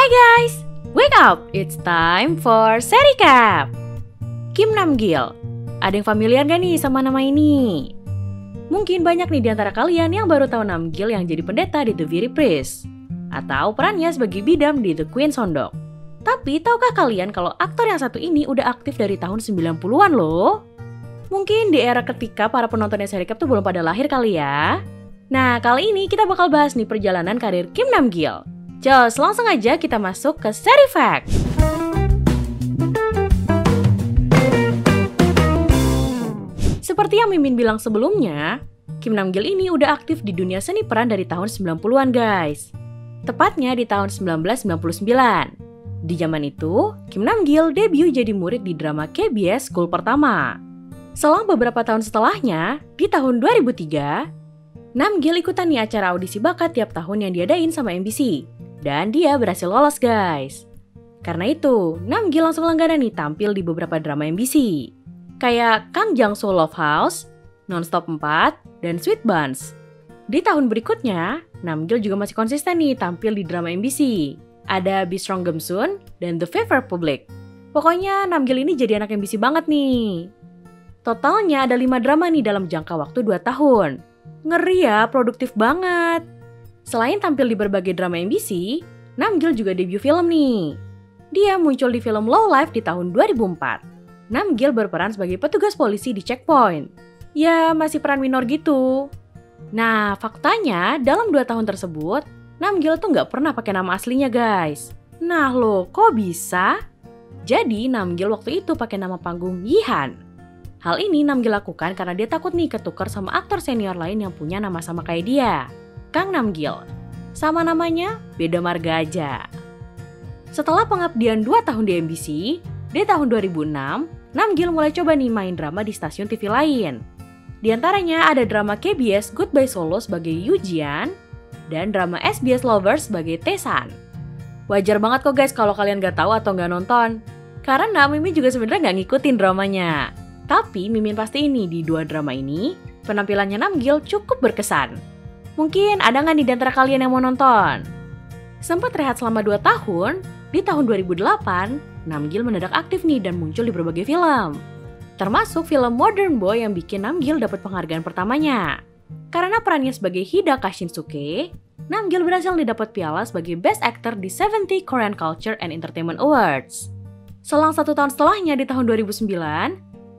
Hi guys, wake up! It's time for SeriCap. Kim Nam Gil. Ada yang familiar gak nih sama nama ini? Mungkin banyak nih diantara kalian yang baru tahu Nam Gil yang jadi pendeta di The Fugitive Priest atau perannya sebagai bidam di The Queen Sondok. Tapi tahukah kalian kalau aktor yang satu ini udah aktif dari tahun 90-an loh? Mungkin di era ketika para penontonnya SeriCap tuh belum pada lahir kali ya. Nah, kali ini kita bakal bahas nih perjalanan karir Kim Nam Gil. Just langsung aja kita masuk ke Seri Fact. Seperti yang Mimin bilang sebelumnya, Kim Nam Gil ini udah aktif di dunia seni peran dari tahun 90-an guys. Tepatnya di tahun 1999. Di zaman itu, Kim Nam Gil debut jadi murid di drama KBS School pertama. Selang beberapa tahun setelahnya, di tahun 2003, Nam Gil ikutan nih acara audisi bakat tiap tahun yang diadain sama MBC. Dan dia berhasil lolos guys. Karena itu, Nam Gil langsung langganan nih tampil di beberapa drama MBC. Kayak Kang Jang So Love House, Nonstop 4, dan Sweet Buns. Di tahun berikutnya, Nam Gil juga masih konsisten nih tampil di drama MBC. Ada Be Strong Gemsun dan The Fever Public. Pokoknya Nam Gil ini jadi anak MBC banget nih. Totalnya ada 5 drama nih dalam jangka waktu 2 tahun. Ngeri ya, produktif banget. Selain tampil di berbagai drama MBC, Nam Gil juga debut film nih. Dia muncul di film Low Life di tahun 2004. Nam Gil berperan sebagai petugas polisi di checkpoint. Ya, masih peran minor gitu. Nah, faktanya dalam 2 tahun tersebut, Nam Gil tuh nggak pernah pakai nama aslinya guys. Nah loh, kok bisa? Jadi Nam Gil waktu itu pakai nama panggung Yi Han. Hal ini Nam Gil lakukan karena dia takut nih ketukar sama aktor senior lain yang punya nama sama kayak dia. Kang Namgil, sama namanya, beda marga aja. Setelah pengabdian 2 tahun di MBC, di tahun 2006, Namgil mulai coba nih main drama di stasiun TV lain. Di antaranya ada drama KBS Goodbye Solo sebagai Yujian, dan drama SBS Lovers sebagai Tae-san. Wajar banget kok guys kalau kalian gak tahu atau gak nonton, karena Mimin juga sebenarnya gak ngikutin dramanya. Tapi Mimin pastiin nih di 2 drama ini, penampilannya Namgil cukup berkesan. Mungkin ada nggak nih di antara kalian yang mau nonton? Sempat rehat selama 2 tahun, di tahun 2008, Nam Gil mendadak aktif nih dan muncul di berbagai film. Termasuk film Modern Boy yang bikin Nam Gil dapat penghargaan pertamanya. Karena perannya sebagai Hidaka Shinsuke, Nam Gil berhasil didapat piala sebagai Best Actor di 70 Korean Culture and Entertainment Awards. Selang 1 tahun setelahnya di tahun 2009,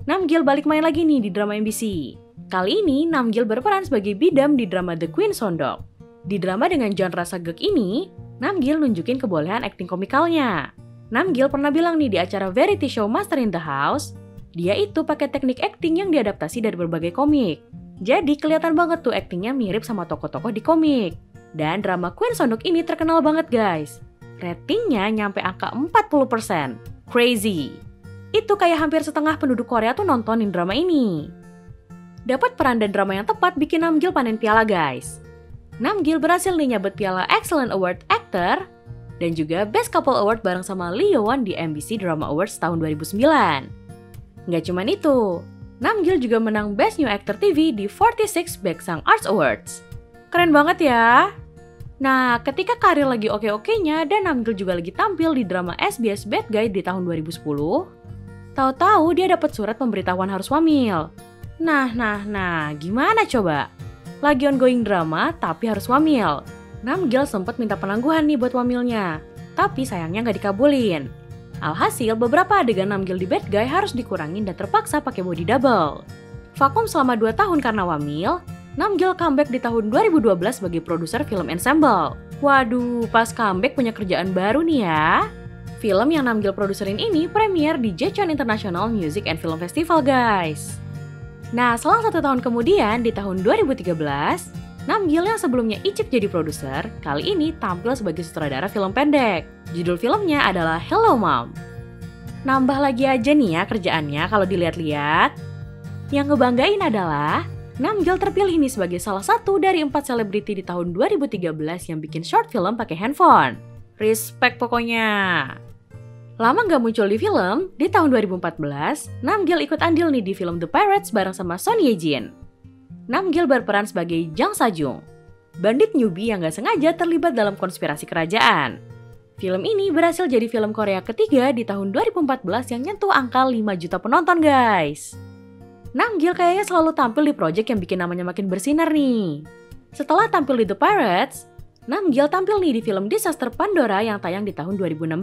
Nam Gil balik main lagi nih di drama MBC. Kali ini, Nam Gil berperan sebagai bidam di drama The Queen Sondok. Di drama dengan genre sagek ini, Nam Gil nunjukin kebolehan akting komikalnya. Nam Gil pernah bilang nih di acara variety show Master in the House, dia itu pakai teknik akting yang diadaptasi dari berbagai komik. Jadi kelihatan banget tuh aktingnya mirip sama tokoh-tokoh di komik. Dan drama Queen Sondok ini terkenal banget guys. Ratingnya nyampe angka 40%. Crazy! Itu kayak hampir setengah penduduk Korea tuh nontonin drama ini. Dapat peran dan drama yang tepat bikin Nam Gil panen piala guys. Nam Gil berhasil nih nyabet piala Excellent Award Actor dan juga Best Couple Award bareng sama Lee Yohan di MBC Drama Awards tahun 2009. Nggak cuman itu, Nam Gil juga menang Best New Actor TV di 46 Baeksang Arts Awards. Keren banget ya! Nah, ketika karir lagi oke-okenya dan Nam Gil juga lagi tampil di drama SBS Bad Guy di tahun 2010, tahu-tahu dia dapat surat pemberitahuan harus wamil. Nah, gimana coba? Lagi ongoing drama tapi harus wamil. Nam Gil sempat minta penangguhan nih buat wamilnya, tapi sayangnya nggak dikabulin. Alhasil beberapa adegan Nam Gil di Bad Guy harus dikurangin dan terpaksa pakai body double. Vakum selama 2 tahun karena wamil, Nam Gil comeback di tahun 2012 sebagai produser film Ensemble. Waduh, pas comeback punya kerjaan baru nih ya. Film yang Nam Gil produserin ini premier di Jecheon International Music and Film Festival guys. Nah, selang 1 tahun kemudian, di tahun 2013, Nam Gil yang sebelumnya icip jadi produser, kali ini tampil sebagai sutradara film pendek. Judul filmnya adalah Hello Mom. Nambah lagi aja nih ya kerjaannya kalau dilihat-lihat. Yang ngebanggain adalah, Nam Gil terpilih nih sebagai salah satu dari 4 selebriti di tahun 2013 yang bikin short film pakai handphone. Respect pokoknya! Lama nggak muncul di film, di tahun 2014, Nam Gil ikut andil nih di film The Pirates bareng sama Son Ye Jin. Nam Gil berperan sebagai Jung Sa-jung, bandit newbie yang nggak sengaja terlibat dalam konspirasi kerajaan. Film ini berhasil jadi film Korea ketiga di tahun 2014 yang nyentuh angka 5 juta penonton, guys. Namgil kayaknya selalu tampil di project yang bikin namanya makin bersinar nih. Setelah tampil di The Pirates, Namgil tampil nih di film Disaster Pandora yang tayang di tahun 2016.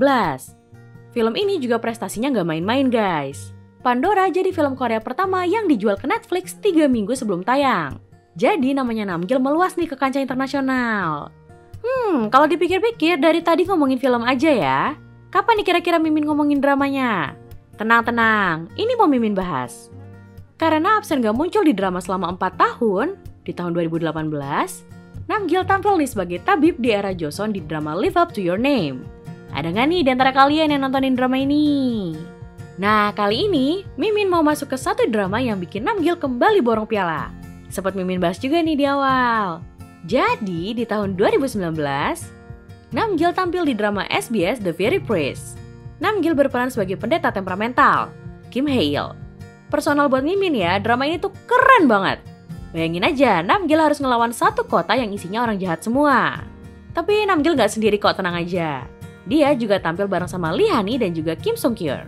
Film ini juga prestasinya nggak main-main, guys. Pandora jadi film Korea pertama yang dijual ke Netflix 3 minggu sebelum tayang. Jadi namanya Namgil meluas nih ke kancah internasional. Kalau dipikir-pikir dari tadi ngomongin film aja ya. Kapan nih kira-kira Mimin ngomongin dramanya? Tenang-tenang, ini mau Mimin bahas. Karena absen gak muncul di drama selama 4 tahun, di tahun 2018, Namgil tampil nih sebagai tabib di era Joseon di drama Live Up to Your Name. Ada gak nih di antara kalian yang nontonin drama ini? Nah, kali ini Mimin mau masuk ke satu drama yang bikin Namgil kembali borong piala. Sempat Mimin bahas juga nih di awal. Jadi, di tahun 2019, Namgil tampil di drama SBS The Very Priest. Namgil berperan sebagai pendeta temperamental, Kim Hae-il. Personal buat Mimin ya, drama ini tuh keren banget. Bayangin aja, Namgil harus ngelawan satu kota yang isinya orang jahat semua. Tapi Namgil gak sendiri kok, tenang aja. Dia juga tampil bareng sama Lee Han dan juga Kim Sung-kyul.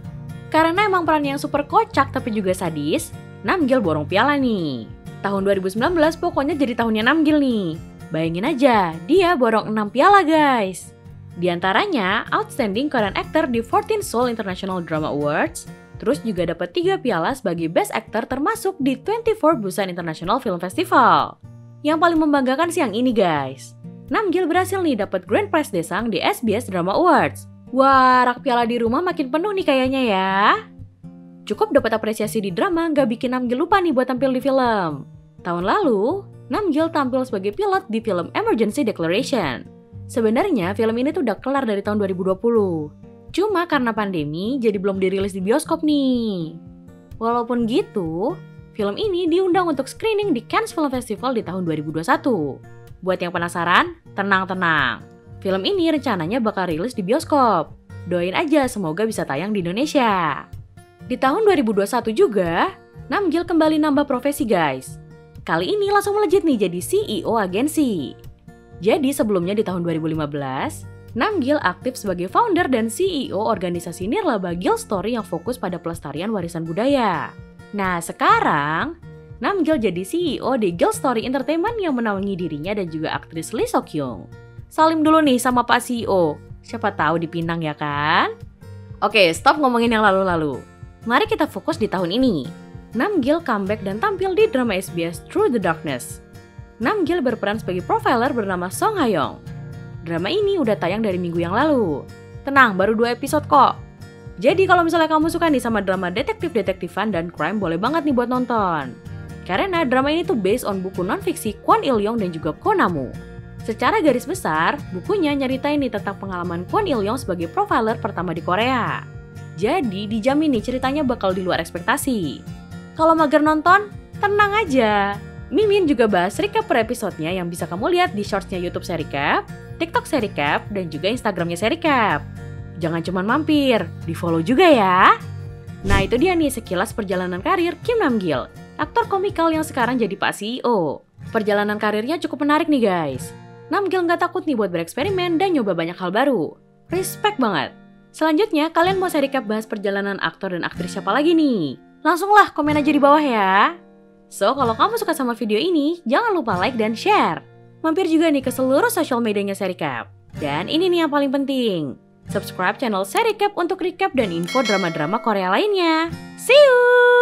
Karena emang perannya yang super kocak tapi juga sadis, Namgil borong piala nih. Tahun 2019 pokoknya jadi tahunnya Namgil nih. Bayangin aja, dia borong 6 piala guys. Di antaranya, Outstanding Korean Actor di 14th Seoul International Drama Awards, terus juga dapat 3 piala sebagai Best Actor termasuk di 24 Busan International Film Festival. Yang paling membanggakan siang ini guys, Namgil berhasil nih dapat Grand Prize Desang di SBS Drama Awards. Wah, rak piala di rumah makin penuh nih kayaknya ya. Cukup dapat apresiasi di drama nggak bikin Namgil lupa nih buat tampil di film. Tahun lalu, Namgil tampil sebagai pilot di film Emergency Declaration. Sebenarnya film ini tuh udah kelar dari tahun 2020. Cuma karena pandemi jadi belum dirilis di bioskop nih. Walaupun gitu, film ini diundang untuk screening di Cannes Film Festival di tahun 2021. Buat yang penasaran, tenang-tenang. Film ini rencananya bakal rilis di bioskop. Doain aja semoga bisa tayang di Indonesia. Di tahun 2021 juga, Namgil kembali nambah profesi guys. Kali ini langsung melejit nih jadi CEO agensi. Jadi sebelumnya di tahun 2015, Namgil aktif sebagai founder dan CEO organisasi nirlaba Gil Story yang fokus pada pelestarian warisan budaya. Nah sekarang, Namgil jadi CEO di Gil Story Entertainment yang menaungi dirinya dan juga aktris Lee So-kyung. Salim dulu nih sama Pak CEO, siapa tahu dipinang ya kan? Oke, stop ngomongin yang lalu-lalu. Mari kita fokus di tahun ini. Namgil comeback dan tampil di drama SBS Through the Darkness. Namgil berperan sebagai profiler bernama Song Ha-yong. Drama ini udah tayang dari minggu yang lalu. Tenang, baru 2 episode kok. Jadi kalau misalnya kamu suka nih sama drama detektif-detektifan dan crime, boleh banget nih buat nonton. Karena drama ini tuh based on buku non-fiksi Kwon Il-yong dan juga Konamu. Secara garis besar, bukunya nyeritain nih tentang pengalaman Kwon Il-yong sebagai profiler pertama di Korea. Jadi dijamin nih ceritanya bakal di luar ekspektasi. Kalau mager nonton, tenang aja. Mimin juga bahas recap per episodenya yang bisa kamu lihat di shortsnya YouTube SeriCap, TikTok SeriCap, dan juga Instagramnya SeriCap. Jangan cuma mampir, di follow juga ya. Nah itu dia nih sekilas perjalanan karir Kim Nam Gil, aktor komikal yang sekarang jadi Pak CEO. Perjalanan karirnya cukup menarik nih guys. Nam Gil nggak takut nih buat bereksperimen dan nyoba banyak hal baru. Respect banget. Selanjutnya, kalian mau SeriCap bahas perjalanan aktor dan aktris siapa lagi nih? Langsunglah komen aja di bawah ya. So, kalau kamu suka sama video ini, jangan lupa like dan share. Mampir juga nih ke seluruh social medianya SeriCap. Dan ini nih yang paling penting. Subscribe channel SeriCap untuk recap dan info drama-drama Korea lainnya. See you!